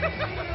Ha, ha, ha.